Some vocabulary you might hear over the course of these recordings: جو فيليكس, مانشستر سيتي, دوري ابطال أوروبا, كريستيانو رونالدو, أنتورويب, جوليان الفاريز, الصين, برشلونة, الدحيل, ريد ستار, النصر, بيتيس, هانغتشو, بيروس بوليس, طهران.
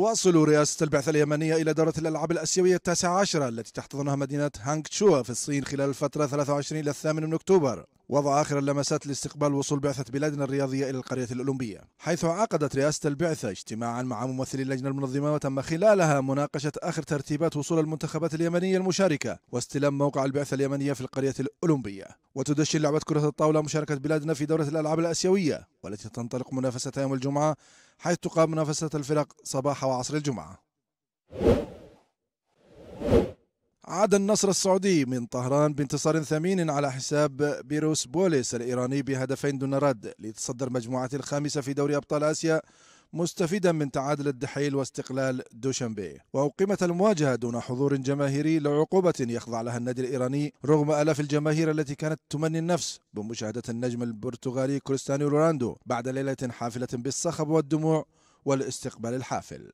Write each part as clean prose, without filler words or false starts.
تواصل رئاسة البعثة اليمنية إلى دورة الألعاب الآسيوية التاسعة عشرة التي تحتضنها مدينة هانغتشو في الصين خلال الفترة 23 إلى 8 من أكتوبر، وضع آخر اللمسات لاستقبال وصول بعثة بلادنا الرياضية إلى القرية الأولمبية، حيث عقدت رئاسة البعثة اجتماعا مع ممثلي اللجنة المنظمة، وتم خلالها مناقشة آخر ترتيبات وصول المنتخبات اليمنية المشاركة واستلام موقع البعثة اليمنية في القرية الأولمبية. وتدشن لعبة كرة الطاولة مشاركة بلادنا في دورة الألعاب الآسيوية، والتي تنطلق منافستها يوم الجمعة، حيث تقام منافسة الفرق صباح وعصر الجمعة. عاد النصر السعودي من طهران بانتصار ثمين على حساب بيروس بوليس الإيراني بهدفين دون رد ليتصدر مجموعة الخامسة في دوري ابطال آسيا، مستفيدا من تعادل الدحيل واستقلال دوشنبي. وأقيمت المواجهة دون حضور جماهيري لعقوبة يخضع لها النادي الإيراني، رغم آلاف الجماهير التي كانت تمني النفس بمشاهدة النجم البرتغالي كريستيانو رونالدو بعد ليلة حافلة بالصخب والدموع والاستقبال الحافل.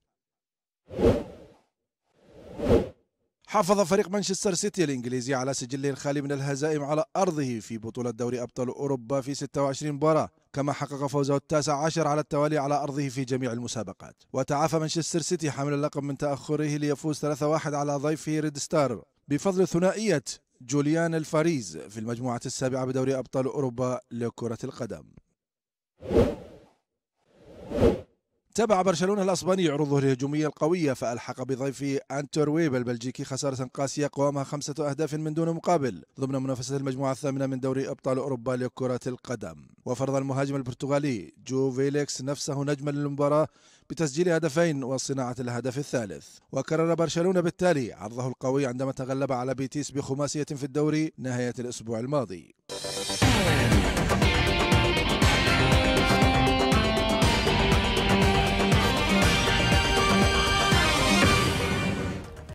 حافظ فريق مانشستر سيتي الإنجليزي على سجله الخالي من الهزائم على أرضه في بطولة دوري أبطال أوروبا في 26 مباراة، كما حقق فوزه ال19 على التوالي على أرضه في جميع المسابقات. وتعافى مانشستر سيتي حامل اللقب من تأخره ليفوز 3-1 على ضيفه ريد ستار بفضل ثنائية جوليان الفاريز في المجموعة السابعة بدوري أبطال أوروبا لكرة القدم. تابع برشلونة الأسباني عروضه الهجومية القوية، فألحق بضيفه أنتورويب البلجيكي خسارة قاسية قوامها 5 أهداف من دون مقابل ضمن منافسة المجموعة الثامنة من دوري أبطال أوروبا لكرة القدم. وفرض المهاجم البرتغالي جو فيليكس نفسه نجما للمباراة بتسجيل هدفين وصناعة الهدف الثالث. وكرر برشلونة بالتالي عرضه القوي عندما تغلب على بيتيس بخماسية في الدوري نهاية الأسبوع الماضي.